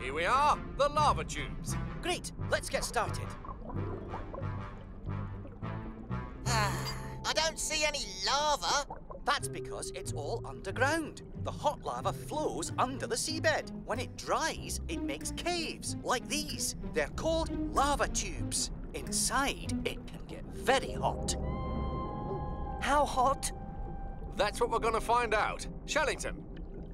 Here we are, the lava tubes. Great, let's get started. I don't see any lava. That's because it's all underground. The hot lava flows under the seabed. When it dries, it makes caves, like these. They're called lava tubes. Inside, it can get very hot. How hot? That's what we're going to find out. Shellington.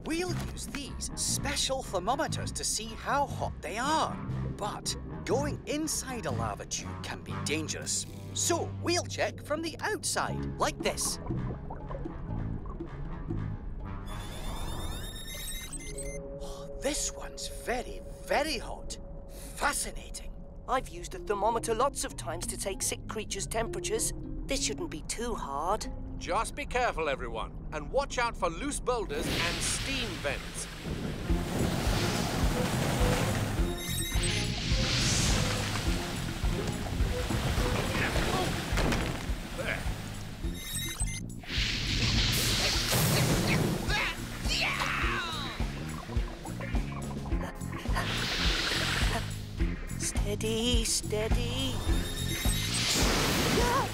We'll use these special thermometers to see how hot they are. But going inside a lava tube can be dangerous. So we'll check from the outside, like this. Oh, this one's very, very hot. Fascinating. I've used a thermometer lots of times to take sick creatures' temperatures. This shouldn't be too hard. Just be careful, everyone, and watch out for loose boulders and steam vents. Steady, steady. No!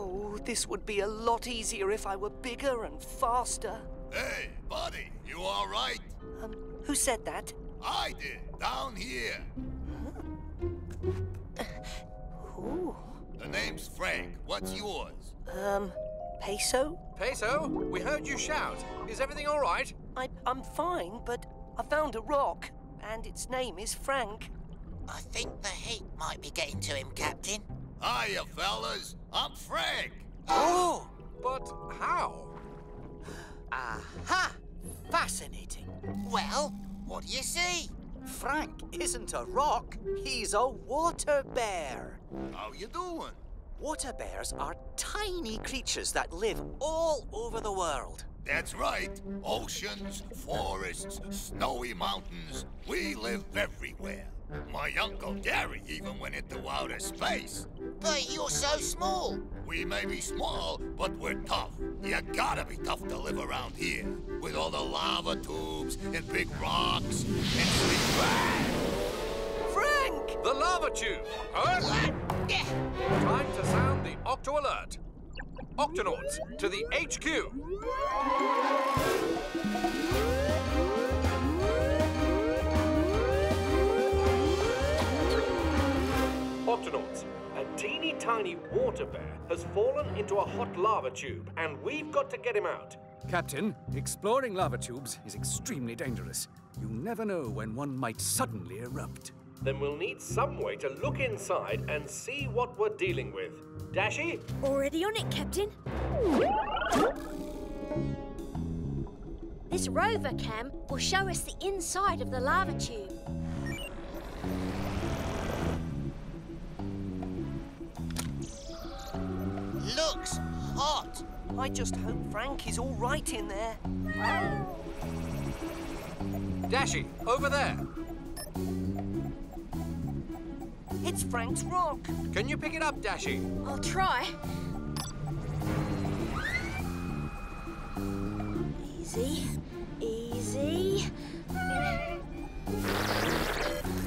Oh, this would be a lot easier if I were bigger and faster. Hey, buddy, you all right? Who said that? I did, down here. Huh? Ooh. The name's Frank. What's yours? Peso? Peso, we heard you shout. Is everything all right? I'm fine, but I found a rock, and its name is Frank. I think the heat might be getting to him, Captain. Hiya, fellas. I'm Frank. Oh, but how? Aha! Fascinating. Well, what do you see? Frank isn't a rock. He's a water bear. How you doing? Water bears are tiny creatures that live all over the world. That's right. Oceans, forests, snowy mountains. We live everywhere. My Uncle Gary even went into outer space. But you're so small. We may be small, but we're tough. You gotta be tough to live around here. With all the lava tubes and big rocks and sleep bags. Frank! The lava tube! Huh? What? Time to sound the Octo Alert. Octonauts, to the HQ. Octonauts, a teeny tiny water bear has fallen into a hot lava tube and we've got to get him out. Captain, exploring lava tubes is extremely dangerous. You never know when one might suddenly erupt. Then we'll need some way to look inside and see what we're dealing with. Dashi? Already on it, Captain. This rover cam will show us the inside of the lava tube. Looks hot. I just hope Frank is all right in there. Dashi, over there. It's Frank's rock. Can you pick it up, Dashi? I'll try. Easy, easy. The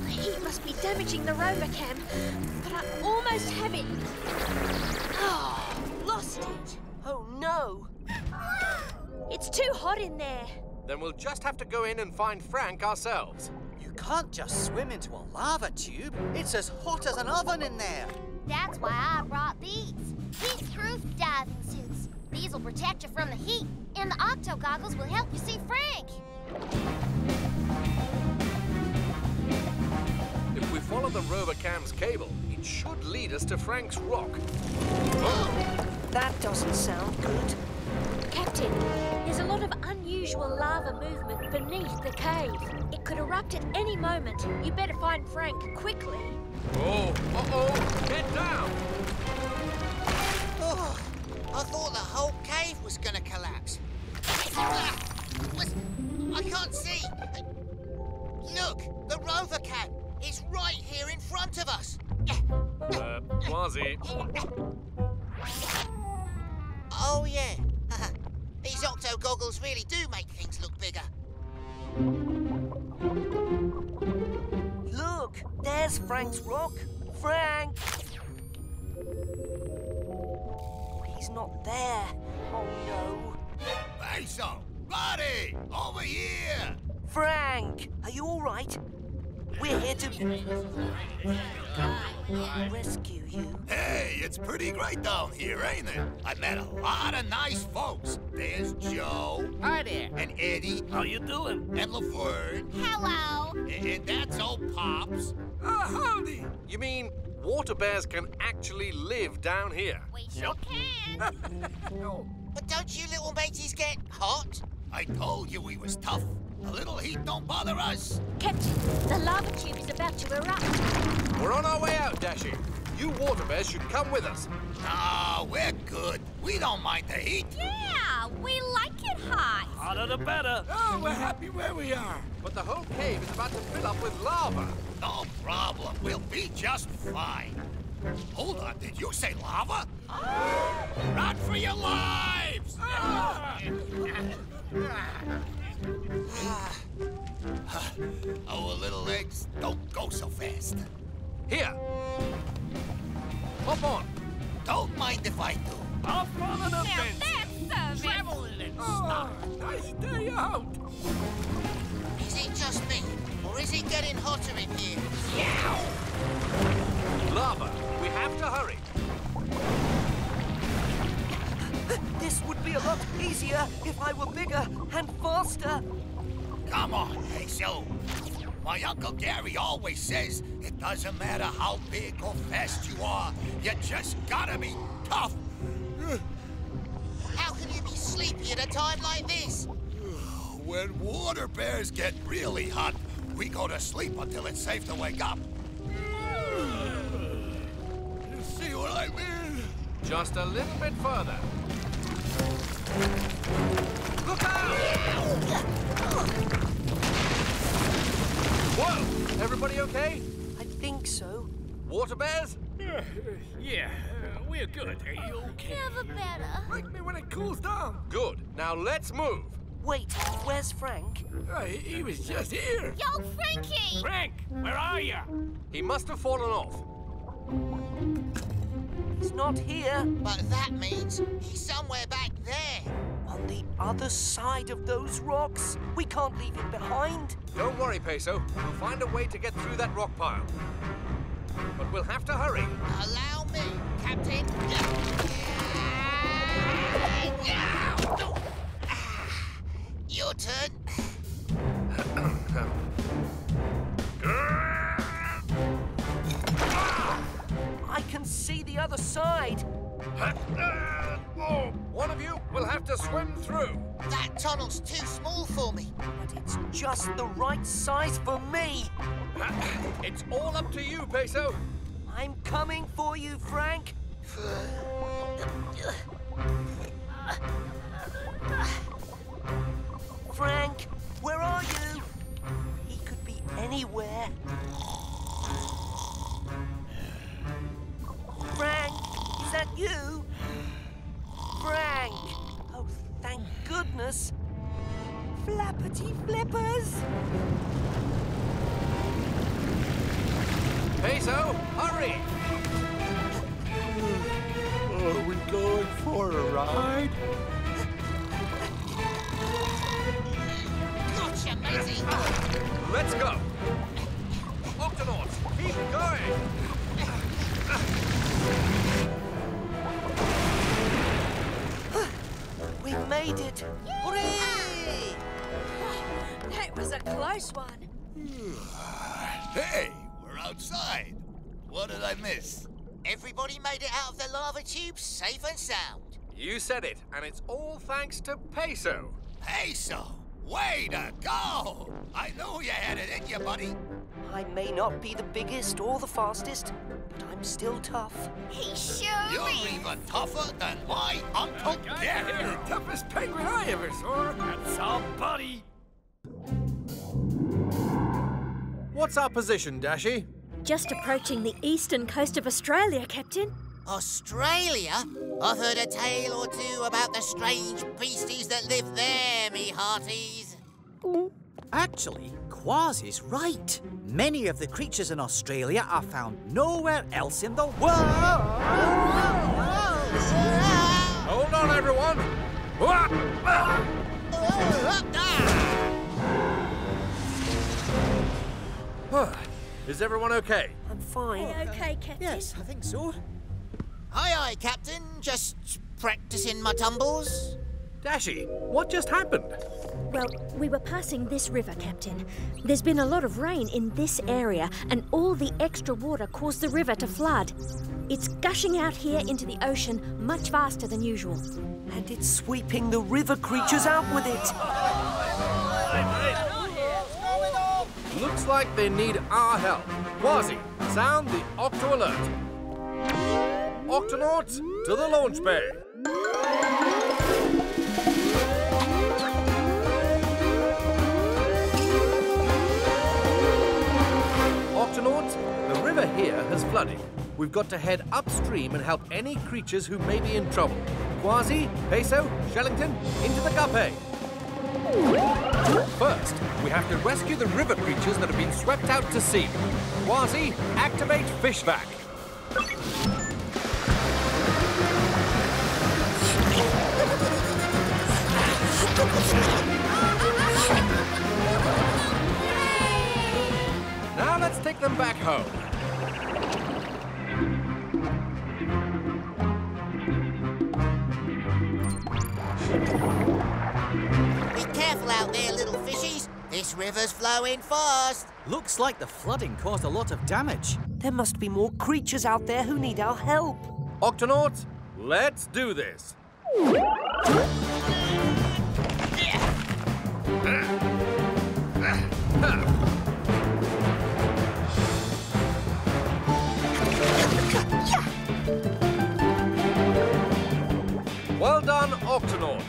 heat must be damaging the rover cam, but I almost have it. Oh. Lost it. Oh, no. It's too hot in there. Then we'll just have to go in and find Frank ourselves. You can't just swim into a lava tube. It's as hot as an oven in there. That's why I brought these. Heat-proof diving suits. These will protect you from the heat, and the octo-goggles will help you see Frank. If we follow the Robocam's cable, it should lead us to Frank's rock. Oh. That doesn't sound good. Captain, there's a lot of unusual lava movement beneath the cave. It could erupt at any moment. You better find Frank quickly. Oh, uh-oh, head down! Oh, I thought the whole cave was going to collapse. I can't see. Look, the rover cam is right here in front of us. Kwazii. Oh, yeah. These octo-goggles really do make things look bigger. Look, there's Frank's rock. Frank! He's not there. Oh, no. Peso! Buddy! Over here! Frank! Are you all right? We're here to rescue you. Hey, it's pretty great down here, ain't it? I met a lot of nice folks. There's Joe. Hi there. And Eddie. How you doing? And Laverne. Hello. And that's old Pops. Howdy. You mean water bears can actually live down here? We sure can. No. But don't you little mateys get hot? I told you we was tough. A little heat don't bother us. Captain, the lava tube is about to erupt. We're on our way out, Dashi. You water bears should come with us. Ah, we're good. We don't mind the heat. Yeah, we like it hot. Hotter the better. Oh, we're happy where we are. But the whole cave is about to fill up with lava. No problem. We'll be just fine. Hold on, did you say lava? Ah! Run for your lives! Ah! Our little legs don't go so fast. Here. Hop on. Don't mind if I do. Up on an offense. Travel in it. Oh, nice day out. Is it just me? Or is it getting hotter in here? Yeah. Lava, we have to hurry. This would be a lot easier if I were bigger and faster. Come on, Peso. My Uncle Gary always says it doesn't matter how big or fast you are, you just gotta be tough. How can you be sleepy at a time like this? When water bears get really hot, we go to sleep until it's safe to wake up. You see what I mean? Just a little bit further. Look out! Whoa! Everybody okay? I think so. Water bears? We're good. Are you okay? Never better. Wake me when it cools down. Good. Now let's move. Wait, where's Frank? He was just here. Yo, Frankie! Frank, where are you? He must have fallen off. He's not here. But that means he's somewhere back there. On the other side of those rocks. We can't leave him behind. Don't worry, Peso. We'll find a way to get through that rock pile. But we'll have to hurry. Allow me, Captain. Your turn. I can see the other side. One of you will have to swim through. That tunnel's too small for me. But it's just the right size for me. It's all up to you, Peso. I'm coming for you, Frank. Frank, where are you? He could be anywhere. Frank, is that you? Frank! Oh, thank goodness. Flappity flippers! Peso, hurry! Are we going for a ride? Gotcha, matey! Let's go! Octonauts, keep going! We made it! Hooray! That was a close one. Hey, we're outside. What did I miss? Everybody made it out of the lava tube safe and sound. You said it, and it's all thanks to Peso. Peso? Way to go! I knew you had it in you, buddy. I may not be the biggest or the fastest, but I'm still tough. He sure You're is. Even tougher than my Uncle Gary. You're the toughest penguin I ever saw. That's our buddy. What's our position, Dashi? Just approaching the eastern coast of Australia, Captain. Australia? I've heard a tale or two about the strange beasties that live there, me hearties. Actually, Kwazii's right. Many of the creatures in Australia are found nowhere else in the world. Hold on, everyone. Is everyone okay? I'm fine. Okay, Captain? Yes, I think so. Aye, aye, Captain. Just practicing my tumbles. Dashi, what just happened? Well, we were passing this river, Captain. There's been a lot of rain in this area, and all the extra water caused the river to flood. It's gushing out here into the ocean much faster than usual. And it's sweeping the river creatures out with it. Looks like they need our help. Kwazii, sound the Octo alert. Octonauts, to the launch bay. Octonauts, the river here has flooded. We've got to head upstream and help any creatures who may be in trouble. Kwazii, Peso, Shellington, into the GUP-A. First, we have to rescue the river creatures that have been swept out to sea. Kwazii, activate fish vac. Now let's take them back home. Be careful out there, little fishies. This river's flowing fast. Looks like the flooding caused a lot of damage. There must be more creatures out there who need our help. Octonauts, let's do this. Well done, Octonauts.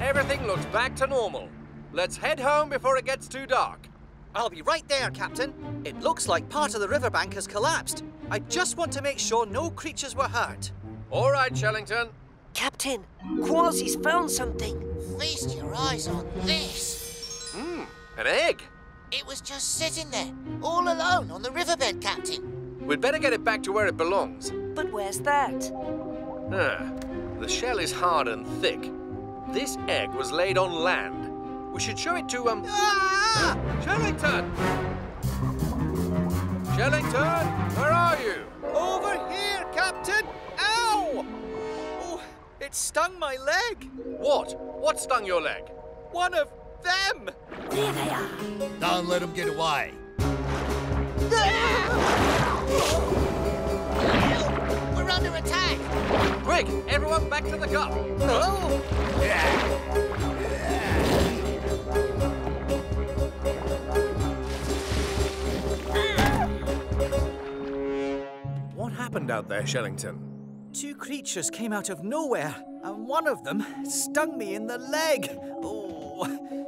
Everything looks back to normal. Let's head home before it gets too dark. I'll be right there, Captain. It looks like part of the riverbank has collapsed. I just want to make sure no creatures were hurt. All right, Shellington. Captain, Kwazii's found something. Feast your eyes on this. An egg? It was just sitting there, all alone on the riverbed, Captain. We'd better get it back to where it belongs. But where's that? The shell is hard and thick. This egg was laid on land. We should show it to Shellington! Shellington, where are you? Over here, Captain! Ow! Oh, it stung my leg. What? What stung your leg? One of them! There they are. Don't let them get away. We're under attack. Quick, everyone back to the GUP. No! What happened out there, Shellington? Two creatures came out of nowhere, and one of them stung me in the leg. Oh!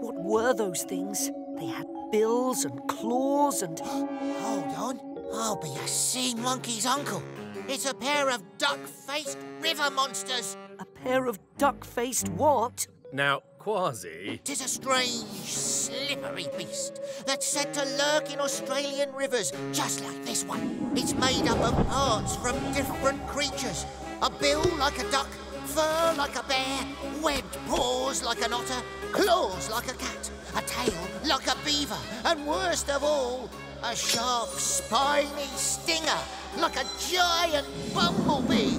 What were those things? They had bills and claws and... Hold on. I'll be a sea monkey's uncle. It's a pair of duck-faced river monsters. A pair of duck-faced what? Now, Kwazii... 'Tis a strange, slippery beast that's said to lurk in Australian rivers, just like this one. It's made up of parts from different creatures. A bill like a duck, fur like a bear, webbed paws like an otter, claws like a cat, a tail like a beaver, and worst of all, a sharp, spiny stinger like a giant bumblebee.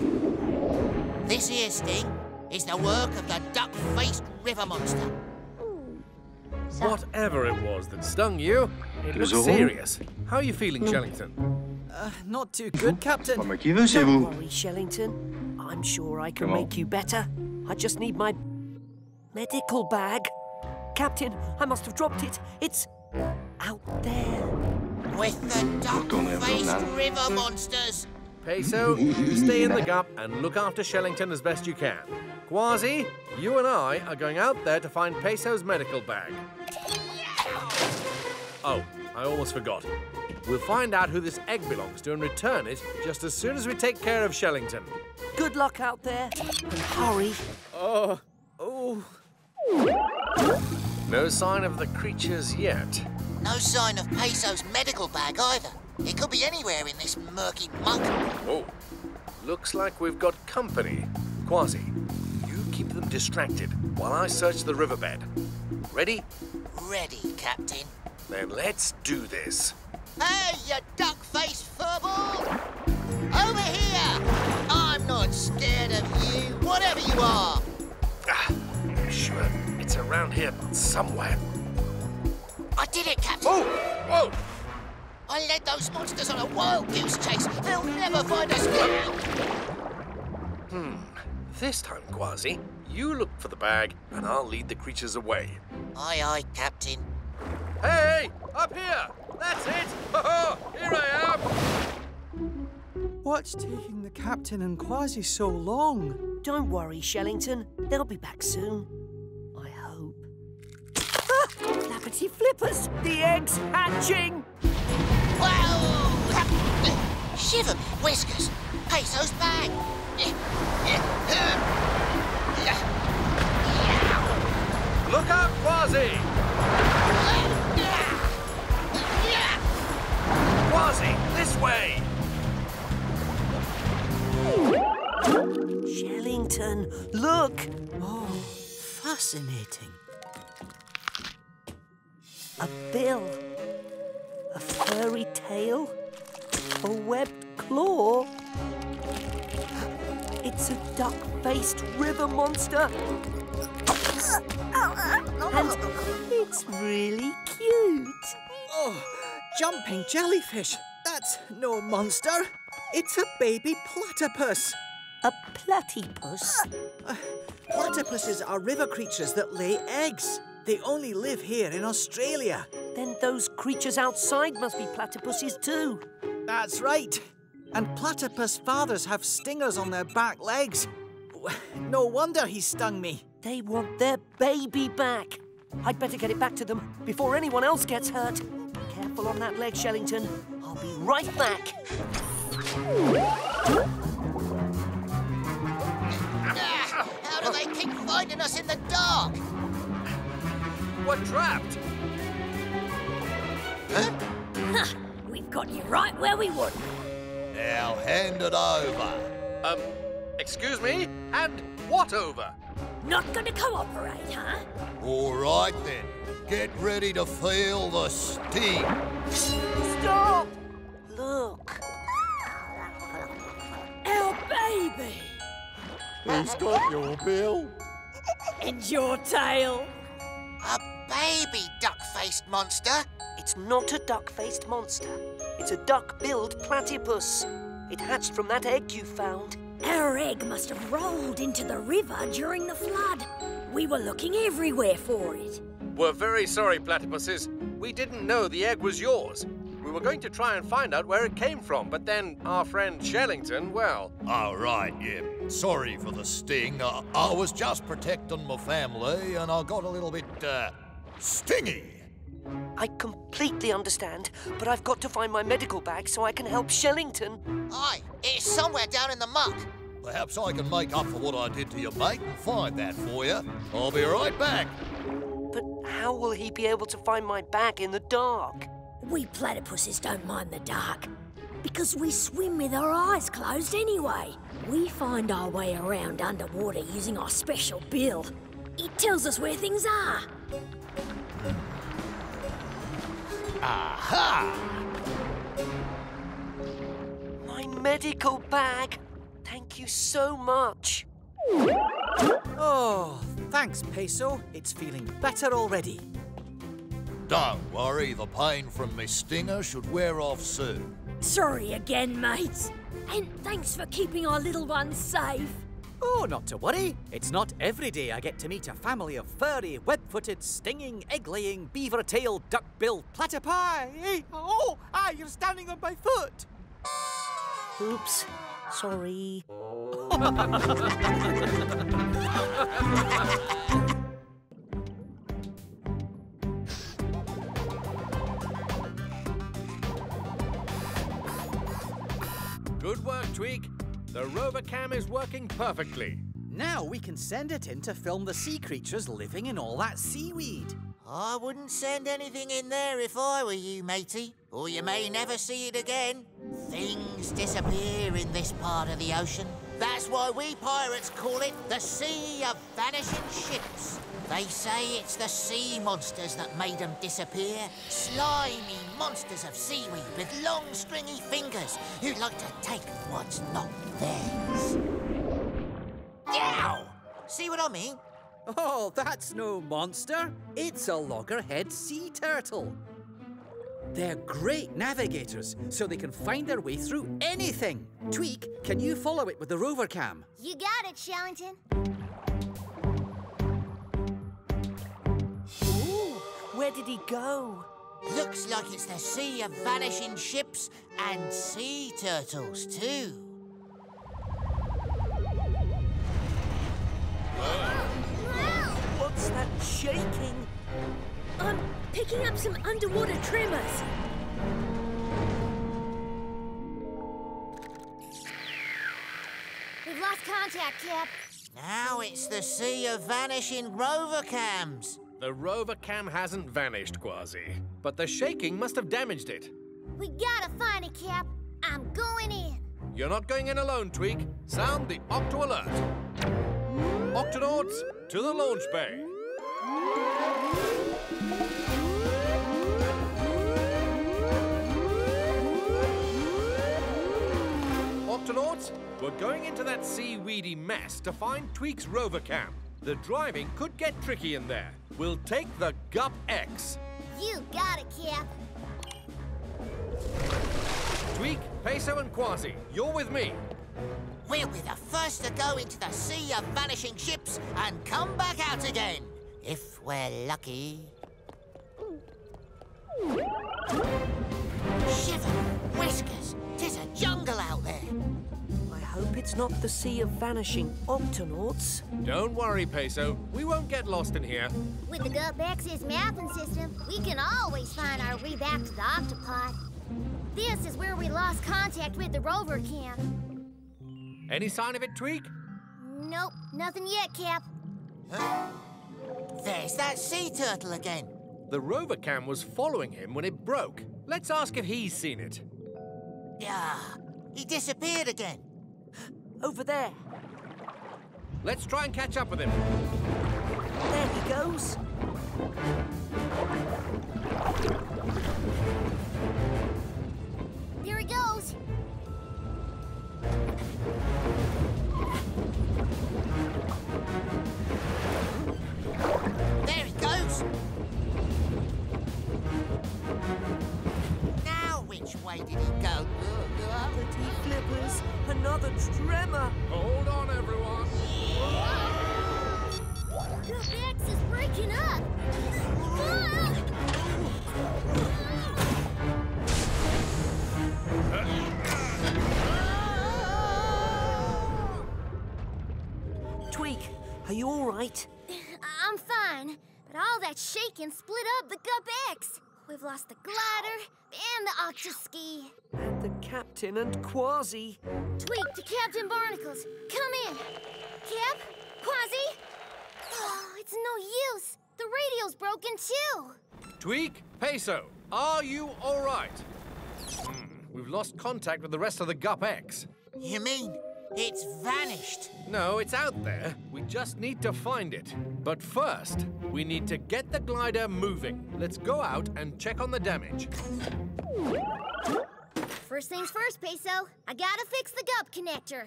This here sting is the work of the duck-faced river monster. Whatever it was that stung you, it was serious. How are you feeling, Shellington? Not too good, Captain. Don't worry, Shellington. I'm sure I can make you better. I just need my medical bag. Captain, I must have dropped it. It's out there. With the duck-faced river monsters. Peso, you stay in the GUP and look after Shellington as best you can. Kwazii, you and I are going out there to find Peso's medical bag. Oh, I almost forgot. We'll find out who this egg belongs to and return it just as soon as we take care of Shellington. Good luck out there. Hurry. No sign of the creatures yet. No sign of Peso's medical bag either. It could be anywhere in this murky muck. Oh, looks like we've got company. Kwazii, you keep them distracted while I search the riverbed. Ready? Ready, Captain. Then let's do this. Hey, you duck-faced furball! Over here! I'm not scared of you, whatever you are. Ah, I'm sure it's around here somewhere. I did it, Captain. Whoa! I led those monsters on a wild goose chase. They'll never find us now. This time, Kwazii, you look for the bag and I'll lead the creatures away. Aye, aye, Captain. Hey, up here! That's it! Here I am! What's taking the Captain and Kwazii so long? Don't worry, Shellington. They'll be back soon. I hope. Ah! Flappity flippers! The egg's hatching! Whoa! Shiver me whiskers! Peso's bag! Look up, Kwazii! Kwazii, this way! Shellington, look! Oh, fascinating. A bill. A furry tail, a webbed claw. It's a duck-faced river monster. And it's really cute. Oh, jumping jellyfish. That's no monster. It's a baby platypus. A platypus? Platypuses are river creatures that lay eggs. They only live here in Australia. Then those creatures outside must be platypuses too. That's right. And platypus fathers have stingers on their back legs. No wonder he stung me. They want their baby back. I'd better get it back to them before anyone else gets hurt. Careful on that leg, Shellington. I'll be right back. How do they keep finding us in the dark? We're trapped. Huh? We've got you right where we want. Now hand it over. Excuse me? Hand what over? Not gonna cooperate, huh? All right then. Get ready to feel the sting. Stop! Look. Our baby. Who's got your bill? And your tail. Baby duck-faced monster? It's not a duck-faced monster. It's a duck-billed platypus. It hatched from that egg you found. Our egg must have rolled into the river during the flood. We were looking everywhere for it. We're very sorry, platypuses. We didn't know the egg was yours. We were going to try and find out where it came from, but then our friend Shellington, well... All right, yeah. Sorry for the sting. I was just protecting my family and I got a little bit... stingy! I completely understand, but I've got to find my medical bag so I can help Shellington. Aye, it's somewhere down in the muck. Perhaps I can make up for what I did to your mate and find that for you. I'll be right back. But how will he be able to find my bag in the dark? We platypuses don't mind the dark, because we swim with our eyes closed anyway. We find our way around underwater using our special bill. It tells us where things are. Aha! My medical bag. Thank you so much. Oh, thanks, Peso. It's feeling better already. Don't worry. The pain from my stinger should wear off soon. Sorry again, mates. And thanks for keeping our little ones safe. Oh, not to worry. It's not every day I get to meet a family of furry, web-footed, stinging, egg-laying, beaver-tailed, duck-billed platypi. Oh, you're standing on my foot. Oops. Sorry. Good work, Tweak. The rover cam is working perfectly. Now we can send it in to film the sea creatures living in all that seaweed. I wouldn't send anything in there if I were you, matey. Or you may never see it again. Things disappear in this part of the ocean. That's why we pirates call it the Sea of Vanishing Ships. They say it's the sea monsters that made them disappear. Slimy monsters of seaweed with long, stringy fingers who like to take what's not theirs. Yow! See what I mean? Oh, that's no monster. It's a loggerhead sea turtle. They're great navigators, so they can find their way through anything. Tweak, can you follow it with the rover cam? You got it, Shellington. Ooh, where did he go? Looks like it's the Sea of Vanishing Ships and sea turtles, too. What's that shaking? I'm picking up some underwater tremors. We've lost contact, Cap. Now it's the Sea of Vanishing rover cams. The rover cam hasn't vanished, Kwazii, but the shaking must have damaged it. We gotta find it, Cap. I'm going in. You're not going in alone, Tweak. Sound the Octo alert. Octonauts, to the launch bay. Octonauts, we're going into that seaweedy mess to find Tweak's rover camp. The driving could get tricky in there. We'll take the GUP-X. You got it, Cap. Tweak, Peso and Kwazii, you're with me. We'll be the first to go into the Sea of Vanishing Ships and come back out again, if we're lucky. Shiver, whiskers, 'tis a jungle out there. I hope it's not the Sea of Vanishing Octonauts. Don't worry, Peso. We won't get lost in here. With the GUP-X's mapping system, we can always find our way back to the Octopod. This is where we lost contact with the rover cam. Any sign of it, Tweak? Nope, nothing yet, Cap. Huh? There's that sea turtle again. The rover cam was following him when it broke. Let's ask if he's seen it. Yeah, he disappeared again. Over there. Let's try and catch up with him. There he goes. There he goes. There it goes! Now which way did he go? The tea flippers, another tremor! Hold on, everyone! The GUP-X is breaking up! Tweak, are you all right? I'm fine, but all that shaking split up the GUP-X. We've lost the glider and the octoski. And the captain and Kwazii. Tweak to Captain Barnacles. Come in. Cap? Kwazii? Oh, it's no use. The radio's broken too. Tweak, Peso, are you all right? We've lost contact with the rest of the GUP-X. You mean... it's vanished. No, it's out there. We just need to find it. But first, we need to get the glider moving. Let's go out and check on the damage. First things first, Peso. I gotta fix the GUP connector.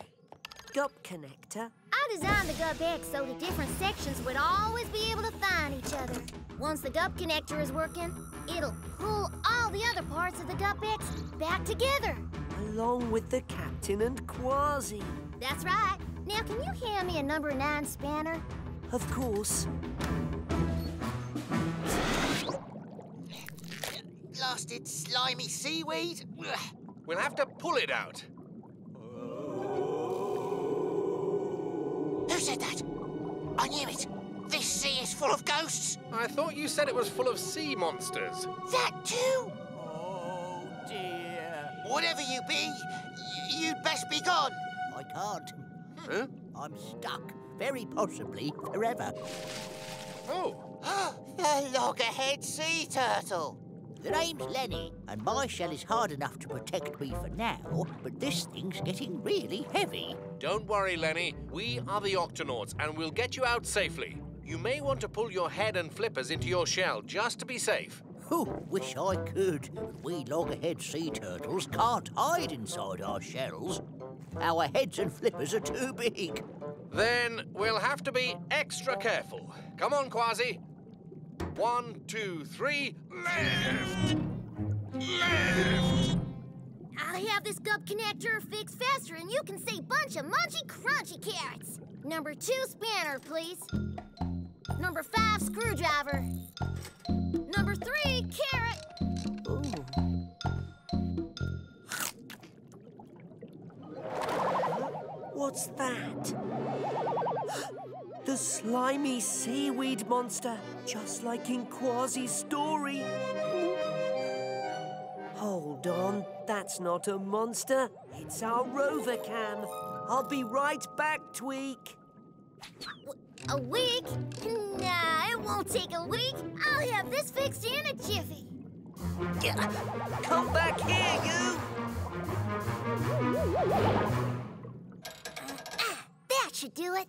GUP connector? I designed the GUP-X so the different sections would always be able to find each other. Once the GUP connector is working, it'll pull all the other parts of the GUP-X back together. Along with the captain and Kwazii. That's right. Now, can you hand me a number 9 spanner? Of course. Blasted slimy seaweed. We'll have to pull it out. Who said that? I knew it. This sea is full of ghosts. I thought you said it was full of sea monsters. That too? Whatever you be, you'd best be gone. I can't. Huh? I'm stuck, very possibly forever. Oh. The loggerhead sea turtle. The name's Lenny, and my shell is hard enough to protect me for now, but this thing's getting really heavy. Don't worry, Lenny. We are the Octonauts, and we'll get you out safely. You may want to pull your head and flippers into your shell just to be safe. Oh, wish I could. We loggerhead sea turtles can't hide inside our shells. Our heads and flippers are too big. Then we'll have to be extra careful. Come on, Kwazii. 1, 2, 3, lift! Lift! I have this GUP connector fixed faster and you can say bunch of munchy crunchy carrots. Number 2 spanner, please. Number 5 screwdriver. Number 3 carrot. Ooh. What's that? The slimy seaweed monster, just like in Kwazii's story. Hold on, that's not a monster. It's our rover cam. I'll be right back, Tweak. A week? Nah, it won't take a week. I'll have this fixed in a jiffy. Come back here, you! That should do it.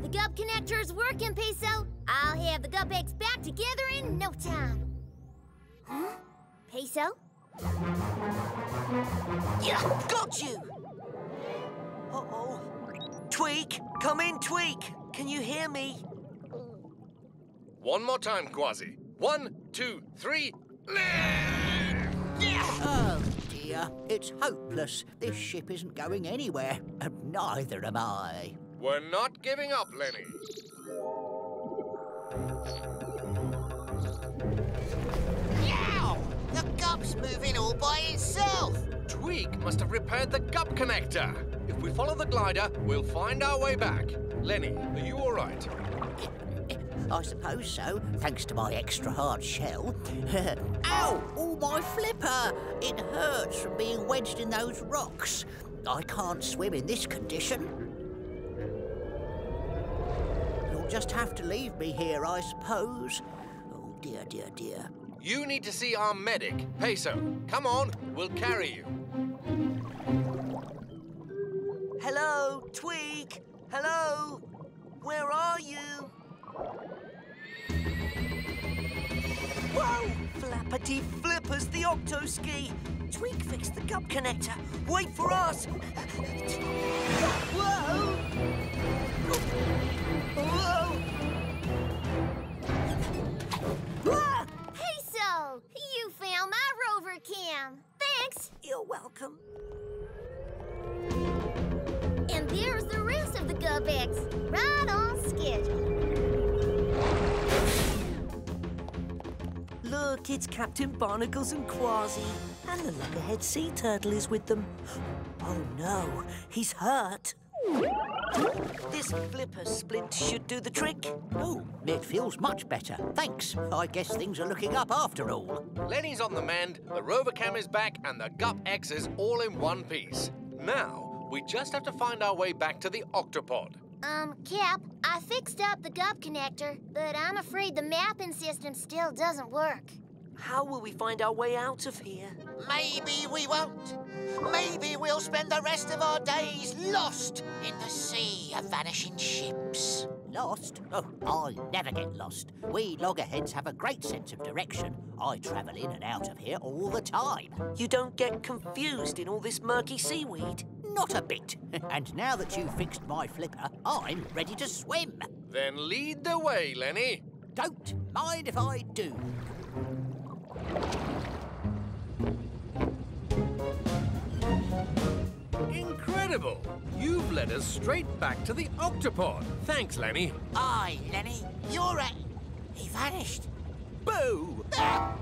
The GUP connector's working, Peso. I'll have the GUP-X back together in no time. Huh? Peso? Yeah, got you! Uh-oh. Tweak, come in, Tweak. Can you hear me? One more time, Kwazii. 1, 2, 3, lift! Yeah. Oh. It's hopeless. This ship isn't going anywhere, and neither am I. We're not giving up, Lenny. Yow! The GUP's moving all by itself. Tweak must have repaired the GUP connector. If we follow the glider, we'll find our way back. Lenny, are you all right? I suppose so, thanks to my extra hard shell. Ow! Oh, my flipper! It hurts from being wedged in those rocks. I can't swim in this condition. You'll just have to leave me here, I suppose. Oh, dear, dear, dear. You need to see our medic, Peso. Come on, we'll carry you. Hello, Tweak. Hello. Where are you? Whoa! Flappity flippers, the octo-ski! Tweak fixed the GUP connector. Wait for us! Whoa! Whoa! Ah! Peso! You found my rover cam. Thanks! You're welcome. And there's the rest of the GUP-X, right on schedule. Look, it's Captain Barnacles and Kwazii, and the loggerhead sea turtle is with them. Oh no, he's hurt. This flipper splint should do the trick. Oh, it feels much better. Thanks. I guess things are looking up after all. Lenny's on the mend, the rover cam is back, and the GUP-X is all in one piece. Now, we just have to find our way back to the Octopod. Cap, I fixed up the GUP connector, but I'm afraid the mapping system still doesn't work. How will we find our way out of here? Maybe we won't. Maybe we'll spend the rest of our days lost in the sea of vanishing ships. Lost? Oh, I never get lost. We loggerheads have a great sense of direction. I travel in and out of here all the time. You don't get confused in all this murky seaweed? Not a bit. And now that you've fixed my flipper, I'm ready to swim. Then lead the way, Lenny. Don't mind if I do. Incredible! You've led us straight back to the Octopod. Thanks, Lenny. Aye, Lenny. You're right. He vanished. Boo! Oh!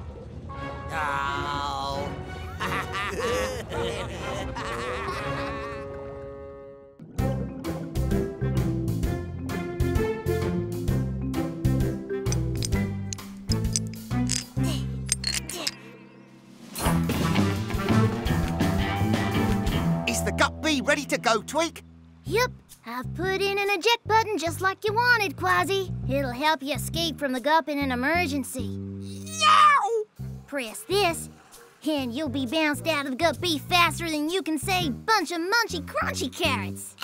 we ready to go, Tweak? Yep. I've put in an eject button just like you wanted, Kwazii. It'll help you escape from the GUP in an emergency. Yow! Press this, and you'll be bounced out of GUP-B faster than you can say bunch of munchy crunchy carrots.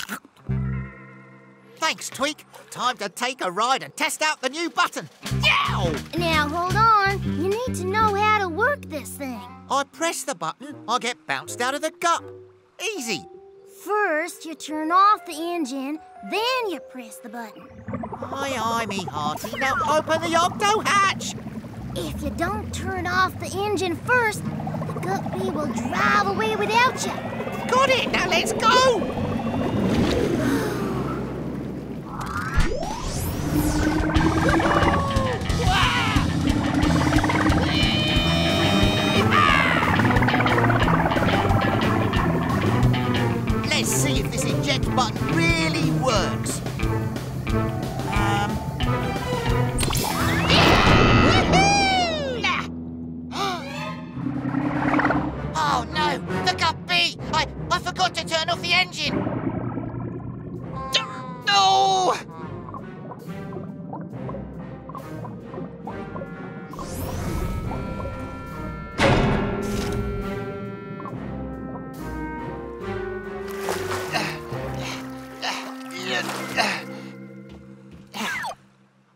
Thanks, Tweak. Time to take a ride and test out the new button. Yow! Now, hold on. You need to know how to work this thing. I press the button, I get bounced out of the GUP. Easy. First, you turn off the engine, then you press the button. Aye, aye, me hearty. Now open the octo hatch! If you don't turn off the engine first, the GUP-B will drive away without you. Got it! Now let's go! Let's see if this eject button really works. Oh no, the GUP-B! I forgot to turn off the engine. No!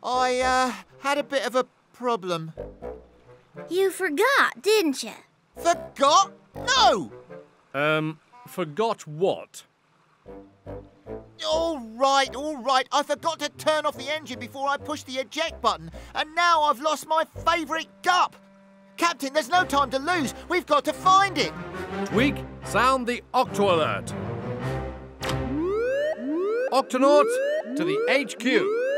I had a bit of a problem. You forgot, didn't you? Forgot? No! Forgot what? All right. I forgot to turn off the engine before I pushed the eject button, and now I've lost my favourite GUP. Captain, there's no time to lose. We've got to find it. Tweak, sound the octo alert. Octonauts, to the HQ.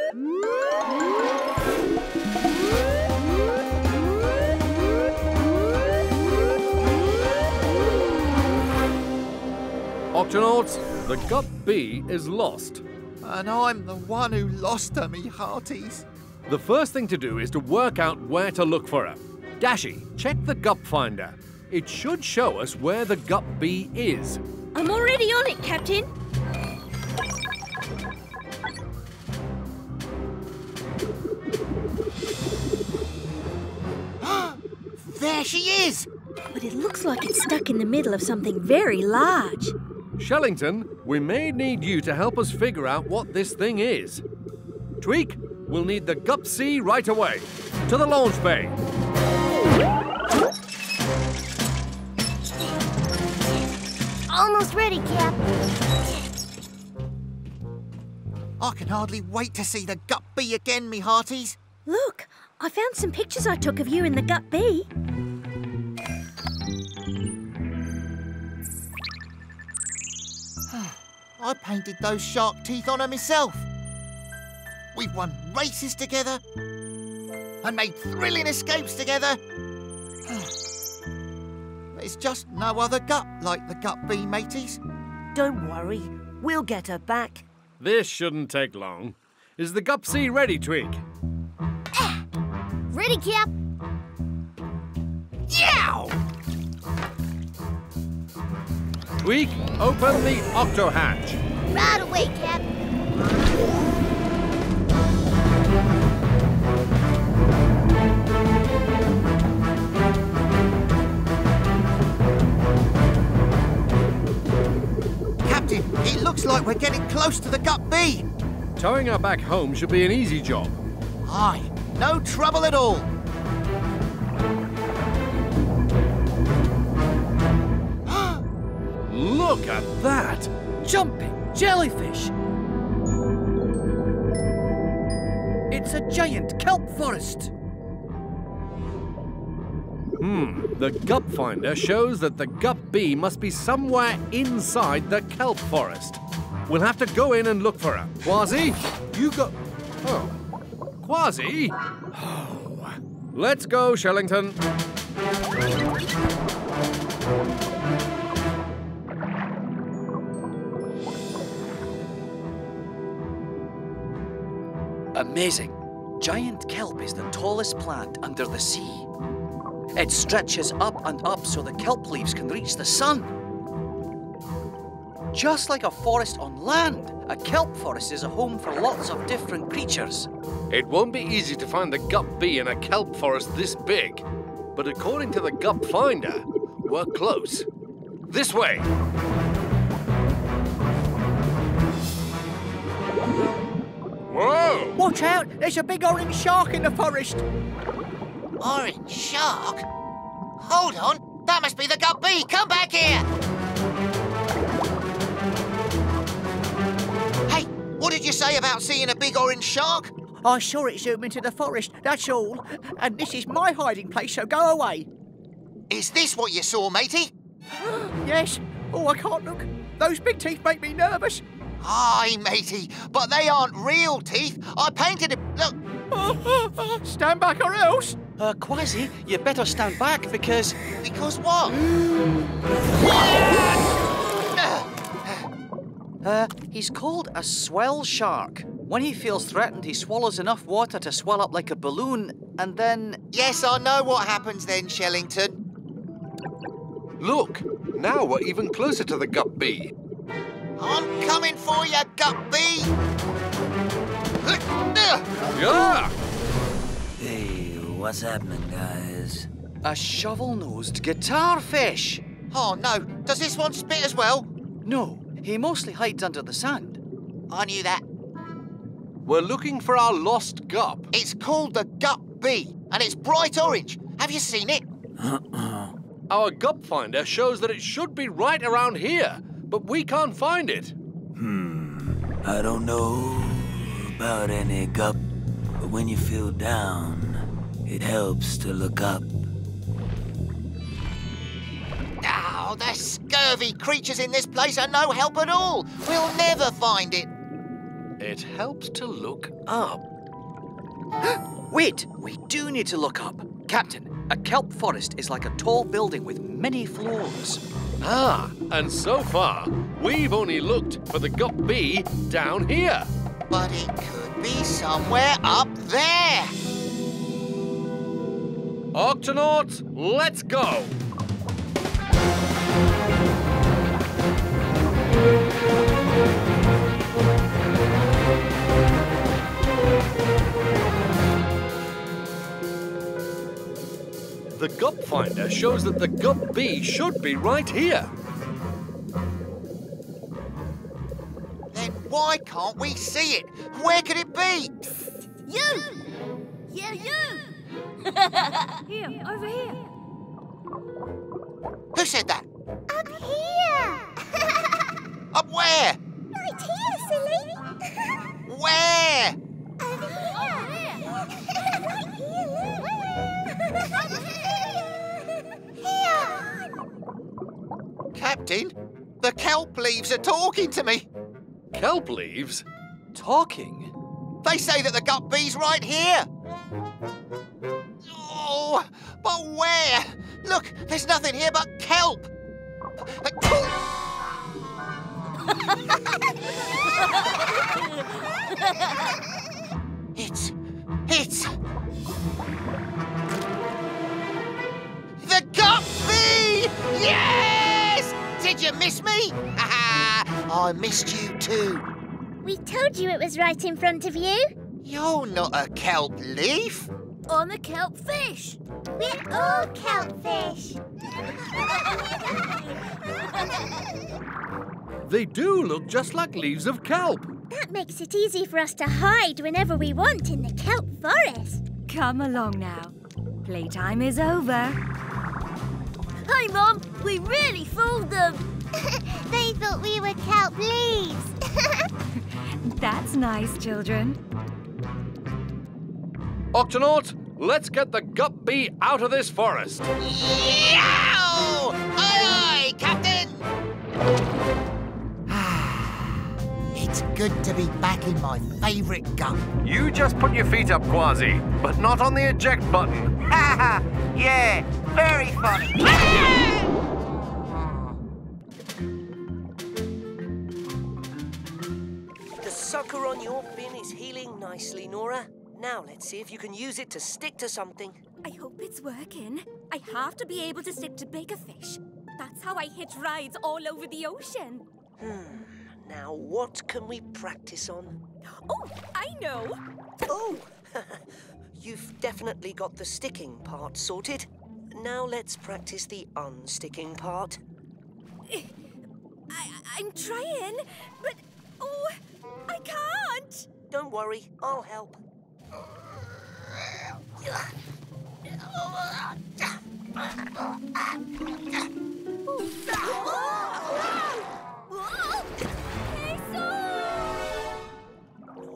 Octonauts, the GUP-B is lost. And I'm the one who lost her, me hearties. The first thing to do is to work out where to look for her. Dashi, check the GUP finder. It should show us where the GUP-B is. I'm already on it, Captain. There she is! But it looks like it's stuck in the middle of something very large. Shellington, we may need you to help us figure out what this thing is. Tweak, we'll need the GUP-C right away. To the launch bay. Almost ready, Cap. I can hardly wait to see the GUP-B again, me hearties. Look, I found some pictures I took of you in the GUP-B. I painted those shark teeth on her myself. We've won races together and made thrilling escapes together. There's just no other GUP like the GUP-B, mateys. Don't worry, we'll get her back. This shouldn't take long. Is the GUP-C ready, Tweak? Ready, Cap. Yow! Tweak, open the octo hatch. Right away, Cap. Captain, it looks like we're getting close to the GUP-B. Towing her back home should be an easy job. Aye, no trouble at all. Look at that! Jumping jellyfish! It's a giant kelp forest! The GUP finder shows that the GUP-B must be somewhere inside the kelp forest. We'll have to go in and look for her. Kwazii, you go... Oh. Kwazii? Oh. Let's go, Shellington. Amazing. Giant kelp is the tallest plant under the sea. It stretches up and up so the kelp leaves can reach the sun. Just like a forest on land, a kelp forest is a home for lots of different creatures. It won't be easy to find the GUP-B in a kelp forest this big, but according to the GUP finder, we're close. This way! Whoa! Watch out! There's a big orange shark in the forest! Orange shark? Hold on! That must be the GUP-B! Come back here! Hey, what did you say about seeing a big orange shark? I saw it zoom into the forest, that's all. And this is my hiding place, so go away. Is this what you saw, matey? Yes. Oh, I can't look. Those big teeth make me nervous. Aye, matey, but they aren't real teeth. I painted them. Look. Stand back or else. Kwazii, you better stand back because... Because what? He's called a swell shark. When he feels threatened, he swallows enough water to swell up like a balloon and then... Yes, I know what happens then, Shellington. Look, now we're even closer to the GUP-B. I'm coming for you, GUP-B! Yeah! Hey, what's happening, guys? A shovel-nosed guitar fish! Oh, no. Does this one spit as well? No. He mostly hides under the sand. I knew that. We're looking for our lost GUP. It's called the GUP-B, and it's bright orange. Have you seen it? Our GUP finder shows that it should be right around here, but we can't find it. I don't know about any GUP, but when you feel down, it helps to look up. Oh, the scurvy creatures in this place are no help at all. We'll never find it. It helps to look up. Wait, we do need to look up. Captain, a kelp forest is like a tall building with many floors. Ah, and so far, we've only looked for the GUP-B down here. But it could be somewhere up there. Octonauts, let's go. The GUP finder shows that the GUP-B should be right here. Then why can't we see it? Where could it be? You! Yeah, you! Here, over here. Who said that? Up here! Up where? Right here, silly. Where? Over here. Right here, look. Up here. Captain, the kelp leaves are talking to me. Kelp leaves? Talking? They say that the GUP-B's right here. Oh, but where? Look, there's nothing here but kelp. It's the GUP-B! Yes! Did you miss me? I missed you too. We told you it was right in front of you. You're not a kelp leaf. I'm a kelp fish. We're all kelp fish. They do look just like leaves of kelp. That makes it easy for us to hide whenever we want in the kelp forest. Come along now. Playtime is over. Hey, Mum, we really fooled them. They thought we were kelp leaves. That's nice, children. Octonauts, let's get the GUP-B out of this forest. Yow! Aye, aye, Captain! It's good to be back in my favourite GUP. You just put your feet up, Kwazii, but not on the eject button. Ha! Yeah, very funny. The sucker on your fin is healing nicely, Nora. Now, let's see if you can use it to stick to something. I hope it's working. I have to be able to stick to bigger fish. That's how I hitch rides all over the ocean. Now what can we practice on? Oh, I know! Oh! You've definitely got the sticking part sorted. Now let's practice the unsticking part. I'm trying, but... Oh, I can't! Don't worry, I'll help.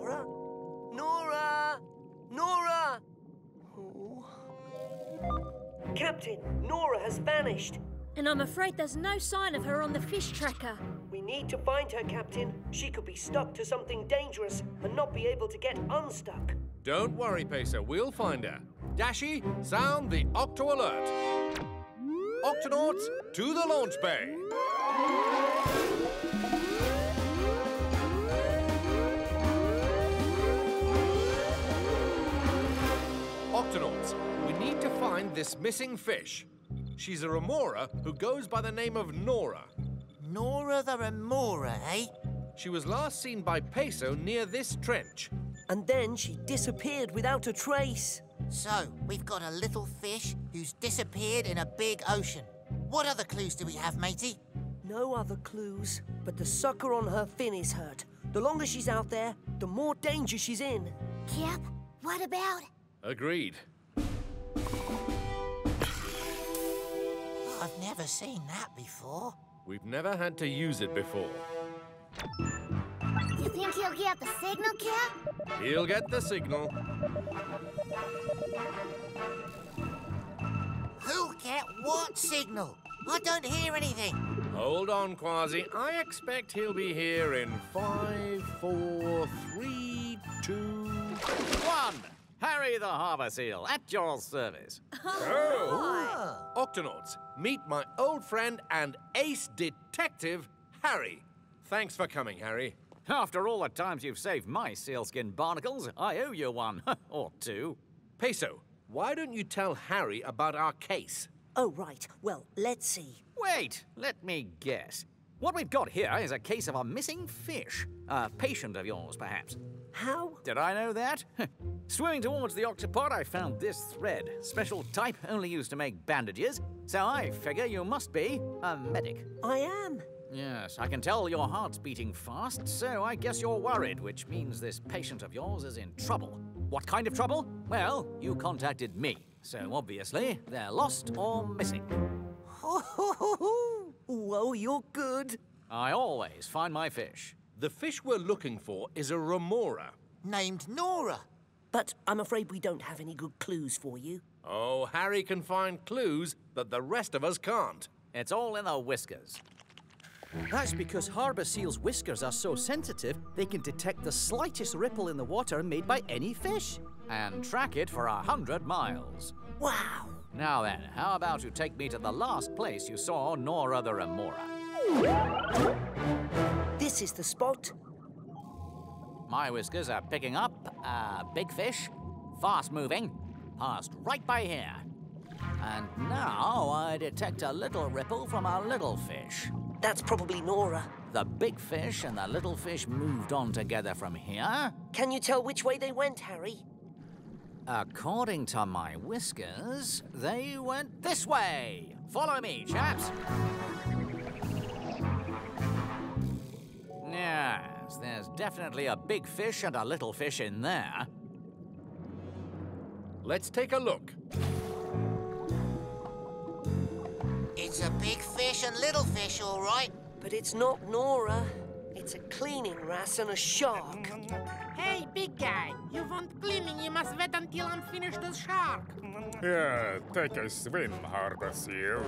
Nora? Nora! Nora! Oh. Captain, Nora has vanished. And I'm afraid there's no sign of her on the fish tracker. We need to find her, Captain. She could be stuck to something dangerous and not be able to get unstuck. Don't worry, Peso. We'll find her. Dashi, sound the Octo alert. Octonauts, to the launch bay. Octonauts, we need to find this missing fish. She's a remora who goes by the name of Nora. Nora the remora, eh? She was last seen by Peso near this trench. And then she disappeared without a trace. So, we've got a little fish who's disappeared in a big ocean. What other clues do we have, matey? No other clues, but the sucker on her fin is hurt. The longer she's out there, the more danger she's in. Cap, what about? Agreed. I've never seen that before. We've never had to use it before. You think he'll get the signal, Cap? He'll get the signal. Who'll get what signal? I don't hear anything. Hold on, Kwazii. I expect he'll be here in 5, 4, 3, 2, 1. Harry the Harbour Seal, at your service. Oh! Octonauts, meet my old friend and ace detective, Harry. Thanks for coming, Harry. After all the times you've saved my sealskin barnacles, I owe you one, or two. Peso, why don't you tell Harry about our case? Oh, right. Well, let's see. Wait, let me guess. What we've got here is a case of a missing fish. A patient of yours, perhaps. How? Did I know that? Swimming towards the octopod, I found this thread. Special type, only used to make bandages. So I figure you must be a medic. I am. Yes, I can tell your heart's beating fast, so I guess you're worried, which means this patient of yours is in trouble. What kind of trouble? Well, you contacted me, so obviously they're lost or missing. Whoa, you're good. I always find my fish. The fish we're looking for is a remora. Named Nora. But I'm afraid we don't have any good clues for you. Oh, Harry can find clues that the rest of us can't. It's all in our whiskers. That's because harbour seals' whiskers are so sensitive, they can detect the slightest ripple in the water made by any fish. And track it for 100 miles. Wow! Now then, how about you take me to the last place you saw Nora the remora? This is the spot. My whiskers are picking up a big fish, fast-moving, passed right by here. And now I detect a little ripple from a little fish. That's probably Nora. The big fish and the little fish moved on together from here. Can you tell which way they went, Harry? According to my whiskers, they went this way. Follow me, chaps. Yes, there's definitely a big fish and a little fish in there. Let's take a look. It's a big fish and little fish, all right. But it's not Nora. It's a cleaning wrasse and a shark. Hey, big guy, you want cleaning, you must wait until I'm finished the shark. Yeah, take a swim, harbour seal.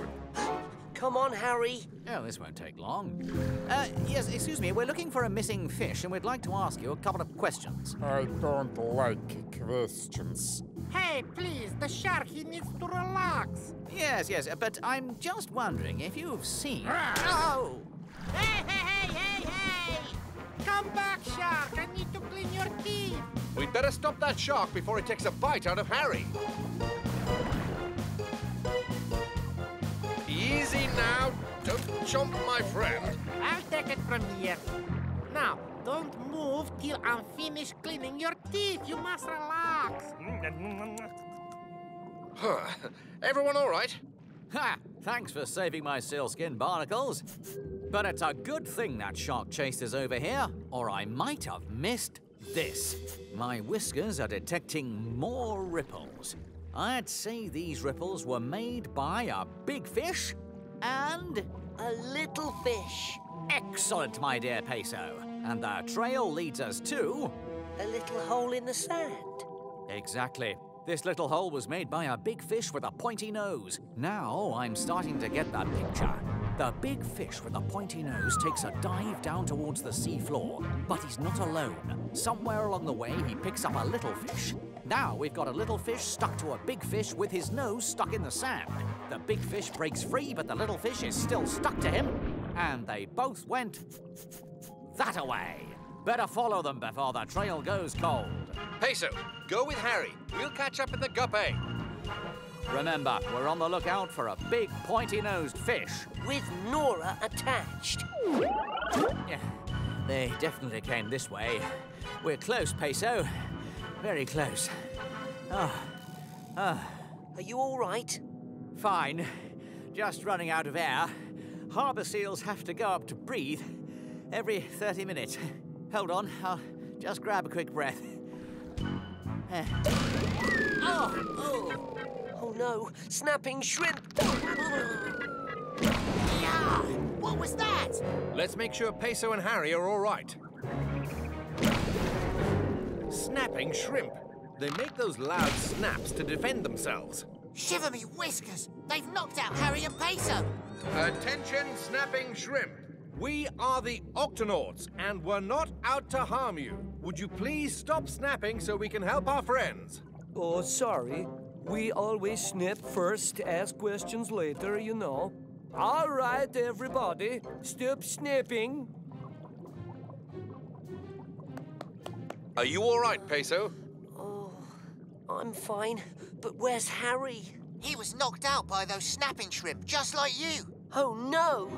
Come on, Harry. Oh, this won't take long. Yes, excuse me, we're looking for a missing fish and we'd like to ask you a couple of questions. I don't like questions. Hey, please, the shark, he needs to relax. Yes, but I'm just wondering if you've seen... Oh! Hey! Come back, shark, I need to clean your teeth. We'd better stop that shark before it takes a bite out of Harry. Easy now, Don't jump, my friend. I'll take it from here. Now, don't move till I'm finished cleaning your teeth. You must relax. Everyone all right? Ha! Thanks for saving my sealskin, Barnacles. But it's a good thing that shark chaser's over here, or I might have missed this. My whiskers are detecting more ripples. I'd say these ripples were made by a big fish and a little fish. Excellent, my dear Peso. And the trail leads us to... a little hole in the sand. Exactly. This little hole was made by a big fish with a pointy nose. Now I'm starting to get the picture. The big fish with a pointy nose takes a dive down towards the seafloor, but he's not alone. Somewhere along the way, he picks up a little fish. Now we've got a little fish stuck to a big fish with his nose stuck in the sand. The big fish breaks free, but the little fish is still stuck to him, and they both went that-a-way. Better follow them before the trail goes cold. Peso, go with Harry. We'll catch up in the GUP-A. Remember, we're on the lookout for a big, pointy-nosed fish. With Nora attached. Yeah, they definitely came this way. We're close, Peso. Very close. Are you all right? Fine. Just running out of air. Harbour seals have to go up to breathe every 30 minutes. Hold on, I'll just grab a quick breath. Oh no, snapping shrimp! Yeah! What was that? Let's make sure Peso and Harry are all right. Snapping shrimp. They make those loud snaps to defend themselves. Shiver me whiskers! They've knocked out Harry and Peso! Attention, snapping shrimp! We are the Octonauts, and we're not out to harm you. Would you please stop snapping so we can help our friends? Oh, sorry. We always snap first, ask questions later, you know. All right, everybody, stop snapping. Are you all right, Peso? Oh, I'm fine, but where's Harry? He was knocked out by those snapping shrimp, just like you. Oh, no!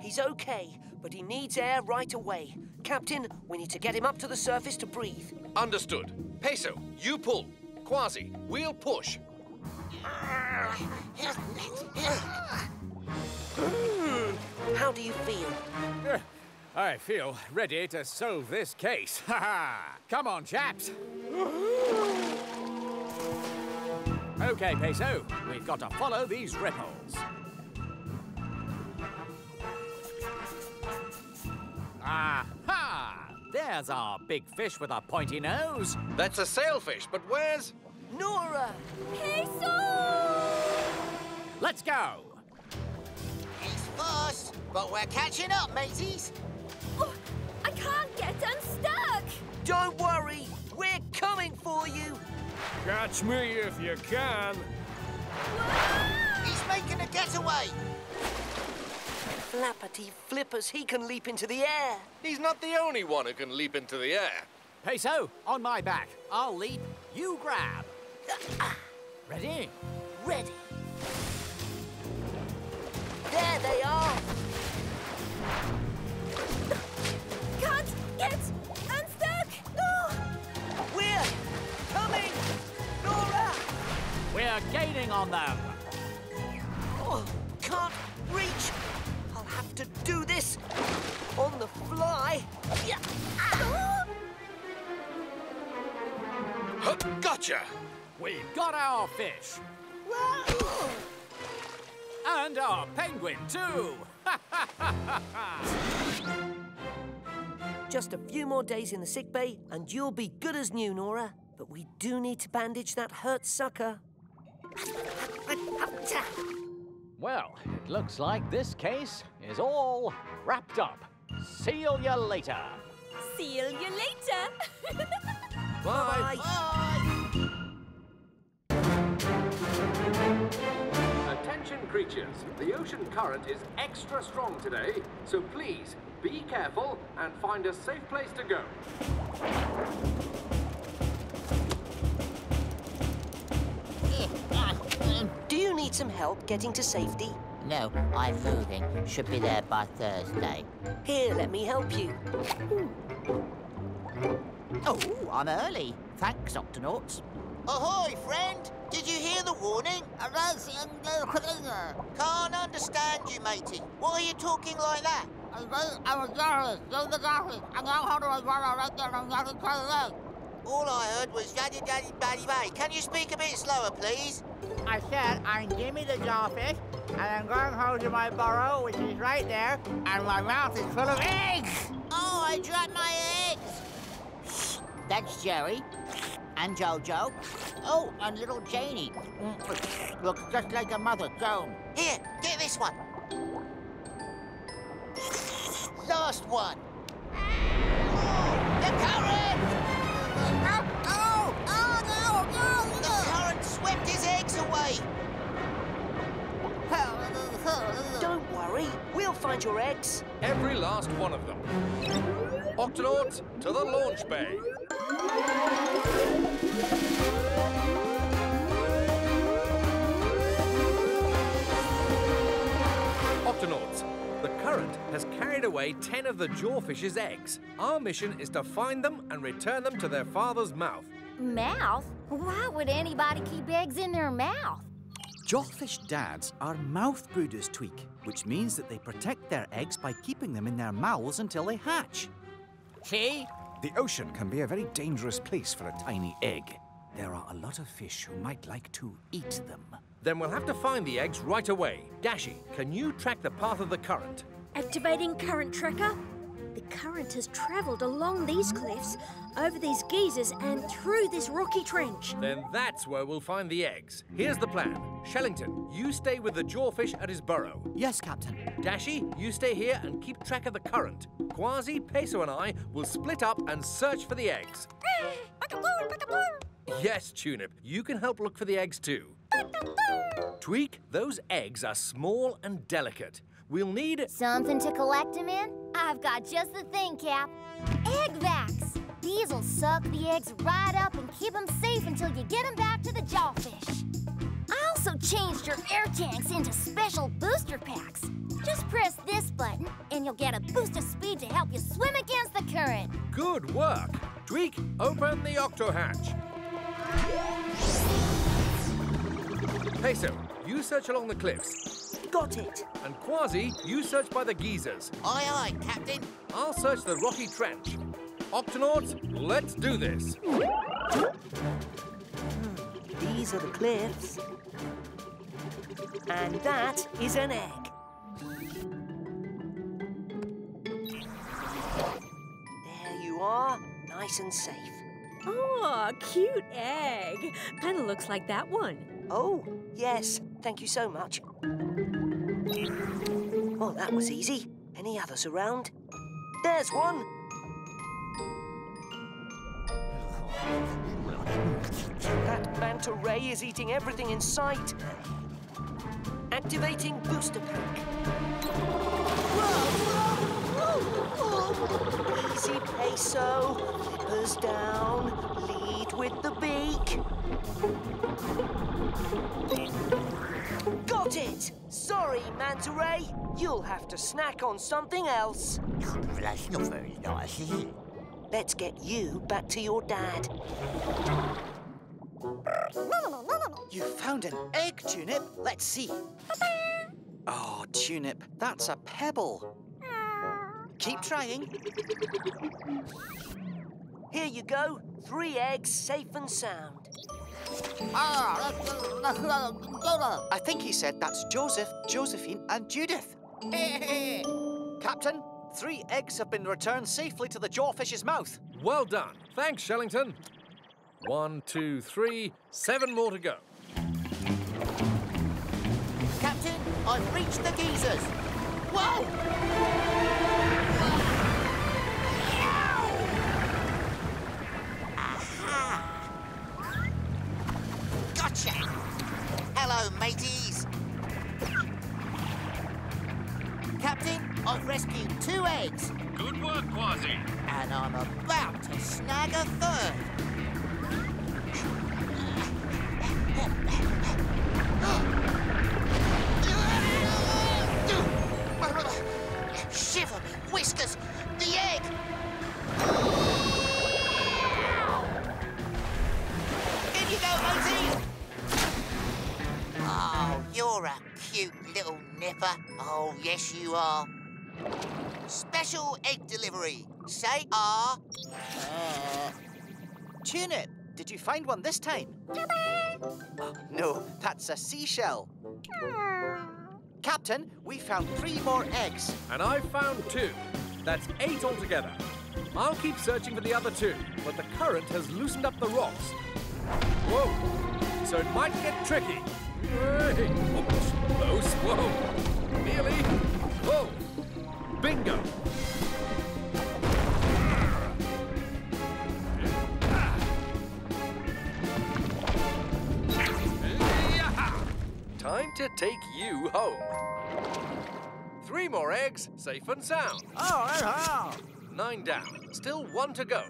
He's okay, but he needs air right away. Captain, we need to get him up to the surface to breathe. Understood. Peso, you pull. Kwazii, we'll push. How do you feel? I feel ready to solve this case. Ha ha! Come on, chaps. Okay, Peso, we've got to follow these ripples. Aha! There's our big fish with a pointy nose. That's a sailfish, but where's... Nora! Peso! Let's go! He's fast, but we're catching up, mateys. Oh, I can't get unstuck! Don't worry, we're coming for you! Catch me if you can! Whoa! He's making a getaway! Flappity flippers, he can leap into the air. He's not the only one who can leap into the air. Peso, on my back. I'll leap, you grab. Ready? Ready. There they are. Can't get unstuck. Oh. We're coming, Nora. We're gaining on them. Oh, can't reach. Have to do this on the fly. Yeah. Ah. Gotcha! We've got our fish. Whoa. And our penguin, too. Just a few more days in the sick bay, and you'll be good as new, Nora. But we do need to bandage that hurt sucker. Well, it looks like this case is all wrapped up. Seal you later. Seal you later. Bye. Bye. Bye. Attention, creatures. The ocean current is extra strong today, so please be careful and find a safe place to go. need some help getting to safety? No, I'm moving. Should be there by Thursday. Here, let me help you. Oh, I'm early. Thanks, Octonauts. Ahoy, friend! Did you hear the warning? Can't understand you, matey. Why are you talking like that? All I heard was yaddy daddy baddy bay. Can you speak a bit slower, please? I said I'm Jimmy the Jawfish, and I'm going home to my burrow, which is right there, and my mouth is full of eggs! Oh, I dropped my eggs! That's Jerry. And Jojo. Oh, and little Janie. Looks just like a mother goat. Here, get this one. Last one. Oh, the current! Oh, no! The current swept his eggs away. Don't worry, we'll find your eggs. Every last one of them. Octonauts, to the launch bay. Octonauts, the current has carried away 10 of the jawfish's eggs. Our mission is to find them and return them to their father's mouth. Mouth? Why would anybody keep eggs in their mouth? Jawfish dads are mouth brooders, Tweak, which means that they protect their eggs by keeping them in their mouths until they hatch. See? The ocean can be a very dangerous place for a tiny egg. There are a lot of fish who might like to eat them. Then we'll have to find the eggs right away. Dashi, can you track the path of the current? Activating current tracker. The current has travelled along these cliffs, over these geysers and through this rocky trench. Then that's where we'll find the eggs. Here's the plan. Shellington, you stay with the jawfish at his burrow. Yes, Captain. Dashi, you stay here and keep track of the current. Kwazii, Peso and I will split up and search for the eggs. Yes, Tunip, you can help look for the eggs too. Tweak, those eggs are small and delicate. We'll need... Something to collect them in? I've got just the thing, Cap. Egg vacs. These will suck the eggs right up and keep them safe until you get them back to the jawfish. I also changed your air tanks into special booster packs. Just press this button and you'll get a boost of speed to help you swim against the current. Good work. Tweak, open the octohatch. Peso, you search along the cliffs. Got it. And Kwazii, you search by the geysers. Aye, aye, Captain. I'll search the rocky trench. Octonauts, let's do this. These are the cliffs. And that is an egg. There you are, nice and safe. Oh, cute egg. Kind of looks like that one. Oh, yes. Thank you so much. Well, that was easy. Any others around? There's one! That manta ray is eating everything in sight. Activating booster pack. Whoa. Easy, Peso. Flippers down. Lead with the beak. Got it! Sorry, manta ray. You'll have to snack on something else. That's not very nice, is it? Let's get you back to your dad. You found an egg, Tunip. Let's see. Oh, Tunip, that's a pebble. Keep trying. Here you go. 3 eggs, safe and sound. I think he said that's Joseph, Josephine and Judith. Captain, 3 eggs have been returned safely to the jawfish's mouth. Well done. Thanks, Shellington. 1, 2, 3, 7 more to go. Captain, I've reached the geysers. Whoa! Hello, mateys. Captain, I've rescued 2 eggs. Good work, Kwazii. And I'm about to snag a third. You're a cute little nipper. Oh, yes, you are. Special egg delivery. Say ah. Tunip, did you find one this time? Oh, no, that's a seashell. Captain, we found 3 more eggs. And I found 2. That's 8 altogether. I'll keep searching for the other 2, but the current has loosened up the rocks. Whoa, so it might get tricky. Oops, close, whoa, nearly, whoa, bingo. Time to take you home. 3 more eggs, safe and sound. Oh, hello. 9 down, still 1 to go.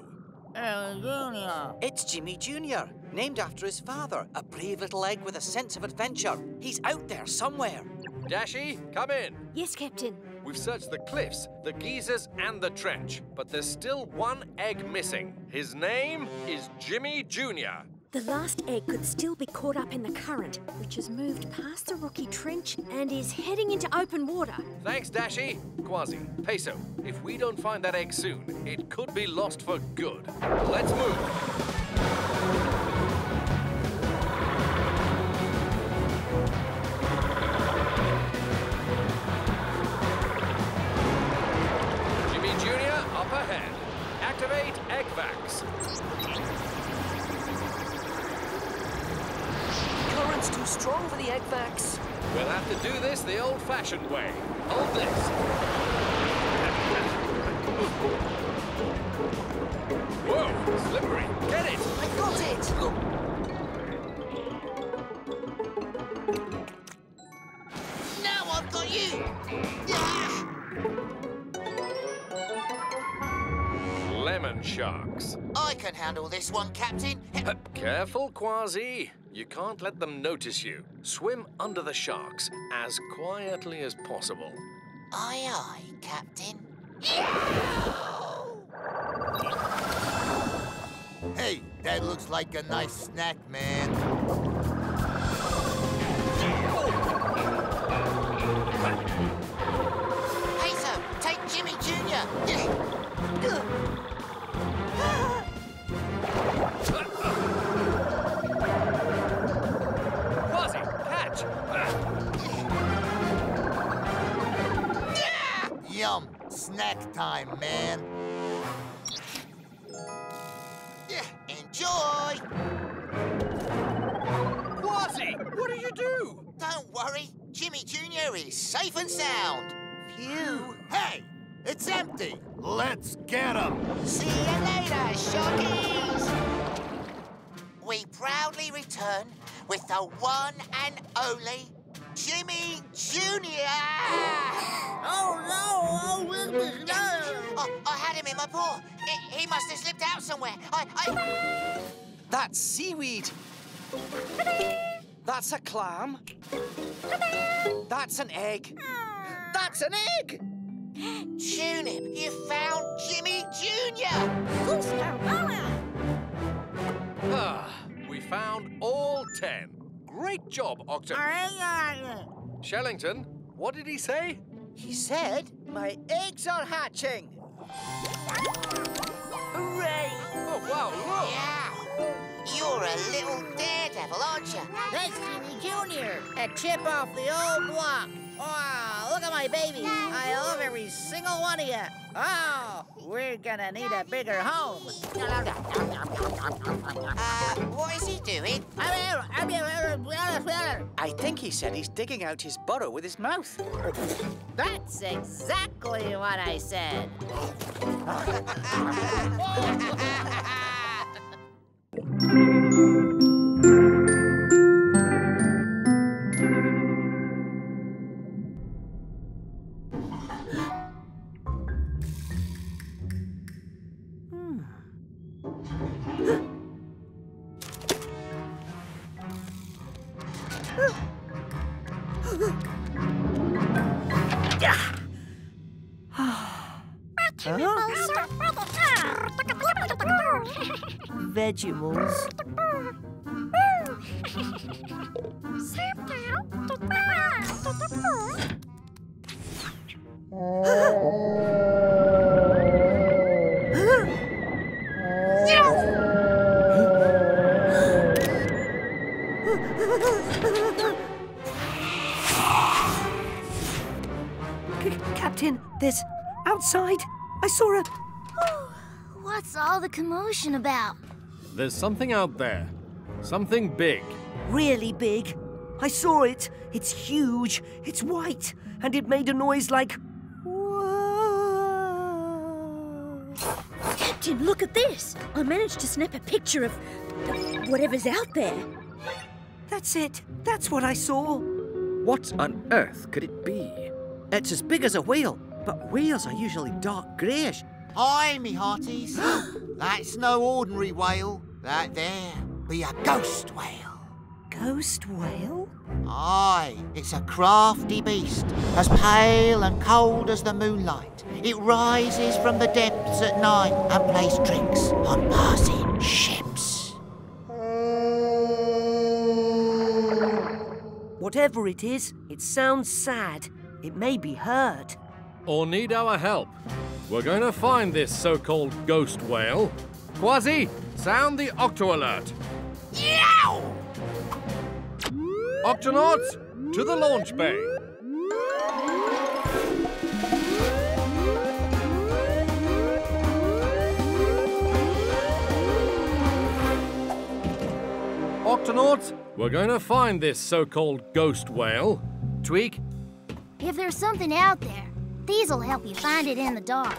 Junior. It's Jimmy Jr., named after his father, a brave little egg with a sense of adventure. He's out there somewhere. Dashi, come in. Yes, Captain. We've searched the cliffs, the geysers, and the trench, but there's still 1 egg missing. His name is Jimmy Jr. The last egg could still be caught up in the current, which has moved past the rocky trench and is heading into open water. Thanks, Dashi. Kwazii, Peso, if we don't find that egg soon, it could be lost for good. Let's move. Jimmy Jr. up ahead. Activate egg vacs. Current's too strong for the egg vacs. We'll have to do this the old-fashioned way. Hold this. Whoa, slippery. Get it. I got it. Now I've got you. Ah! Lemon sharks. I can handle this one, Captain. Careful, Kwazii. You can't let them notice you. Swim under the sharks as quietly as possible. Aye, aye, Captain. Hey, that looks like a nice snack, man. Hey, sir, take Jimmy Jr. Yum! Snack time, man! Yeah, enjoy! Kwazii, what did you do? Don't worry, Jimmy Jr. is safe and sound. Phew! Hey, it's empty! Let's get 'em! See you later, Sharkies! We proudly return with the one and only Jimmy Jr. Oh no! I had him in my paw. He must have slipped out somewhere. That's seaweed. That's a clam. That's an egg. That's an egg. Tunip, you found Jimmy Jr. We found all 10. Great job, Octonauts. Shellington, what did he say? He said, my eggs are hatching. Hooray! Oh, wow, look! Yeah. You're a little daredevil, aren't you? That's Jimmy Jr., a chip off the old block. Oh, look at my babies. I love every single one of you. Oh, we're gonna need a bigger home. What is he doing? I think he said he's digging out his burrow with his mouth. That's exactly what I said. Vegetables. Captain, there's... outside. I saw a... What's all the commotion about? There's something out there. Something big. Really big. I saw it. It's huge. It's white. And it made a noise like... Whoa. Captain, look at this. I managed to snap a picture of... whatever's out there. That's it. That's what I saw. What on earth could it be? It's as big as a whale, but whales are usually dark greyish. Aye, me hearties. That's no ordinary whale. That there be a ghost whale. Ghost whale? Aye, it's a crafty beast, as pale and cold as the moonlight. It rises from the depths at night and plays tricks on passing ships. Whatever it is, it sounds sad. It may be hurt. Or need our help. We're going to find this so-called ghost whale. Kwazii, sound the octo-alert. Yow! Octonauts, to the launch bay. Octonauts, we're going to find this so-called ghost whale. Tweak. If there's something out there, these'll help you find it in the dark.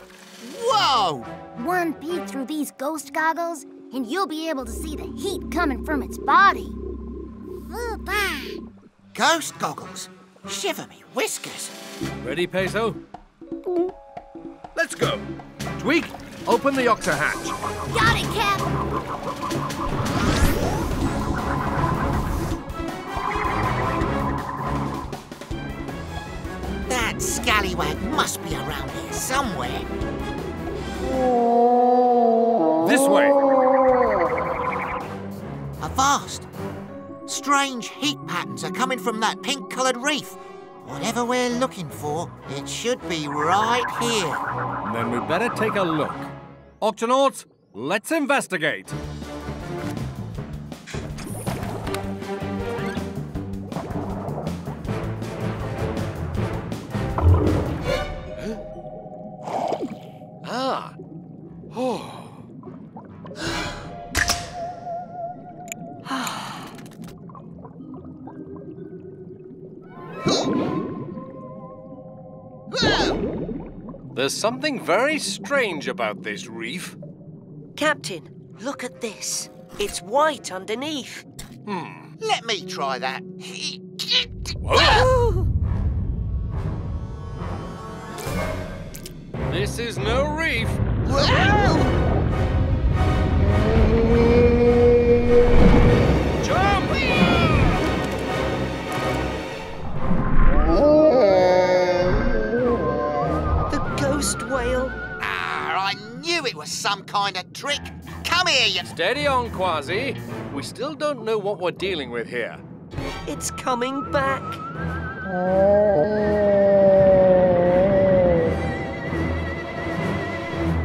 Whoa! One peek through these ghost goggles, and you'll be able to see the heat coming from its body. Goodbye. Ghost goggles? Shiver me whiskers. Ready, Peso? Let's go. Tweak, open the octa-hatch. Got it, Cap. That scallywag must be around here somewhere. This way. Avast. Strange heat patterns are coming from that pink-coloured reef. Whatever we're looking for, it should be right here. Then we better take a look. Octonauts, let's investigate. Ah. Oh. There's something very strange about this reef. Captain, look at this. It's white underneath. Hmm. Let me try that. Whoa. This is no reef. Whoa. Jump! The ghost whale. Ah, I knew it was some kind of trick. Come here, you... Steady on, Kwazii. We still don't know what we're dealing with here. It's coming back.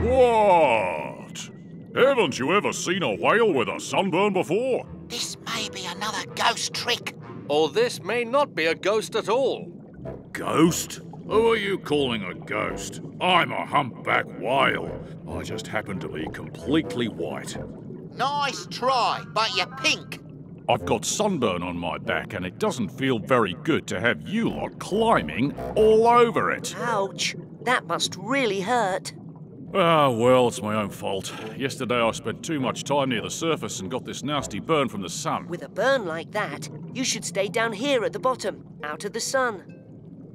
What? Haven't you ever seen a whale with a sunburn before? This may be another ghost trick. Or this may not be a ghost at all. Ghost? Who are you calling a ghost? I'm a humpback whale. I just happen to be completely white. Nice try, but you're pink. I've got sunburn on my back and it doesn't feel very good to have you lot climbing all over it. Ouch. That must really hurt. Ah, well, it's my own fault. Yesterday I spent too much time near the surface and got this nasty burn from the sun. With a burn like that, you should stay down here at the bottom, out of the sun.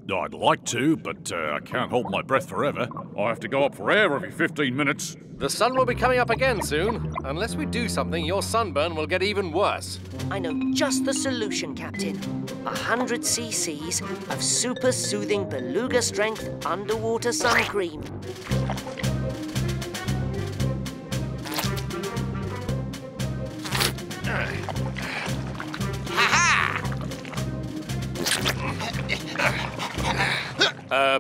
I'd like to, but I can't hold my breath forever. I have to go up for air every 15 minutes. The sun will be coming up again soon. Unless we do something, your sunburn will get even worse. I know just the solution, Captain. 100 cc's of super-soothing beluga-strength underwater sun cream.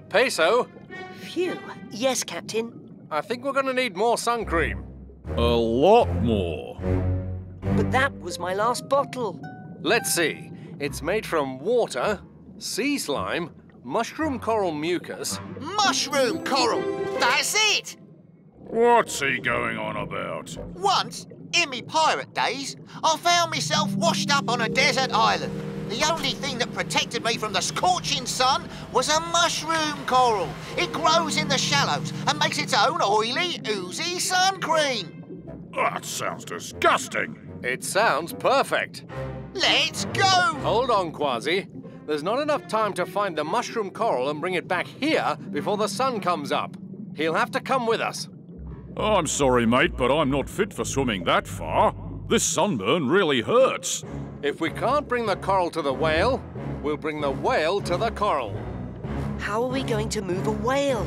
Peso? Phew. Yes, Captain. I think we're going to need more sun cream. A lot more. But that was my last bottle. Let's see. It's made from water, sea slime, mushroom coral mucus... Mushroom coral! That's it! What's he going on about? Once, in me pirate days, I found myself washed up on a desert island. The only thing that protected me from the scorching sun was a mushroom coral. It grows in the shallows and makes its own oily, oozy sun cream. That sounds disgusting. It sounds perfect. Let's go! Hold on, Kwazii. There's not enough time to find the mushroom coral and bring it back here before the sun comes up. He'll have to come with us. Oh, I'm sorry, mate, but I'm not fit for swimming that far. This sunburn really hurts. If we can't bring the coral to the whale, we'll bring the whale to the coral. How are we going to move a whale?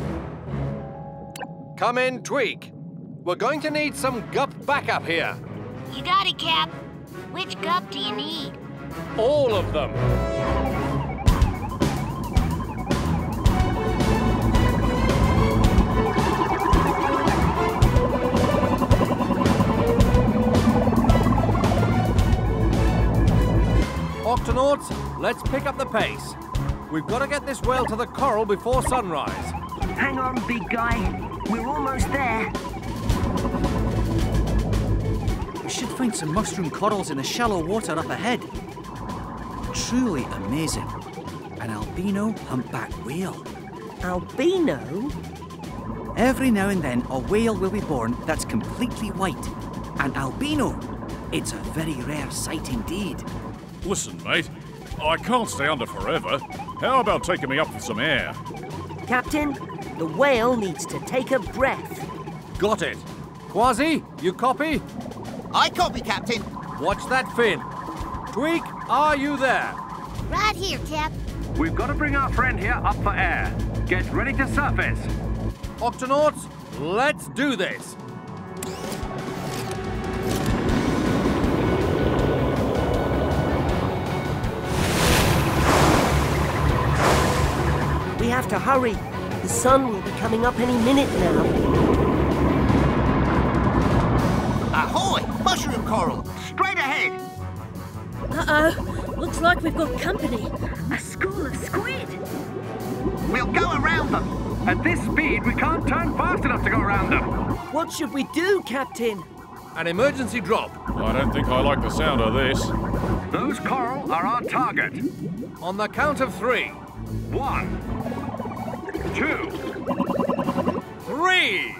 Come in, Tweak. We're going to need some GUP backup here. You got it, Cap. Which GUP do you need? All of them. Octonauts, let's pick up the pace. We've got to get this whale to the coral before sunrise. Hang on, big guy. We're almost there. We should find some mushroom corals in the shallow water up ahead. Truly amazing. An albino humpback whale. Albino? Every now and then, a whale will be born that's completely white. An albino. It's a very rare sight indeed. Listen, mate, I can't stay under forever. How about taking me up for some air? Captain, the whale needs to take a breath. Got it. Kwazii, you copy? I copy, Captain. Watch that fin. Tweak, are you there? Right here, Cap. We've got to bring our friend here up for air. Get ready to surface. Octonauts, let's do this. We have to hurry. The sun will be coming up any minute now. Ahoy! Mushroom coral! Straight ahead! Uh-oh. Looks like we've got company. A school of squid. We'll go around them. At this speed, we can't turn fast enough to go around them. What should we do, Captain? An emergency drop. I don't think I like the sound of this. Those coral are our target. On the count of 3. 1, 2, 3!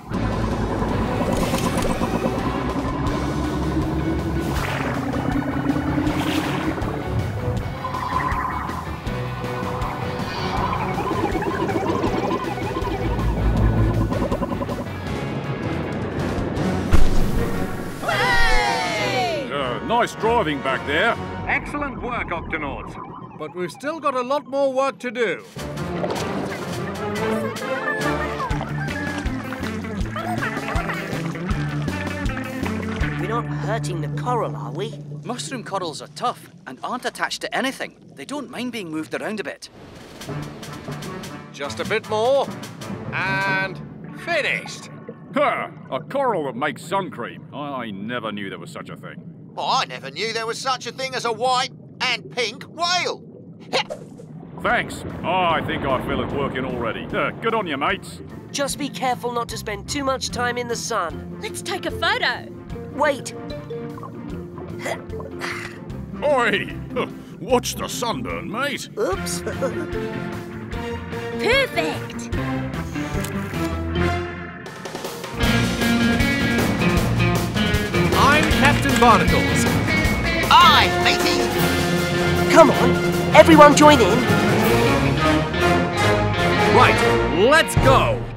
Nice driving back there. Excellent work, Octonauts. But we've still got a lot more work to do. We're not hurting the coral, are we? Mushroom corals are tough and aren't attached to anything. They don't mind being moved around a bit. Just a bit more, and finished. Huh, a coral that makes sun cream. I never knew there was such a thing. Well, I never knew there was such a thing as a white and pink whale. Thanks. Oh, I think I feel it working already. Good on you, mates. Just be careful not to spend too much time in the sun. Let's take a photo. Wait. Oi! Watch the sunburn, mate. Oops. Perfect. I'm Captain Barnacles. Aye, matey. Come on. Everyone join in. Right, let's go!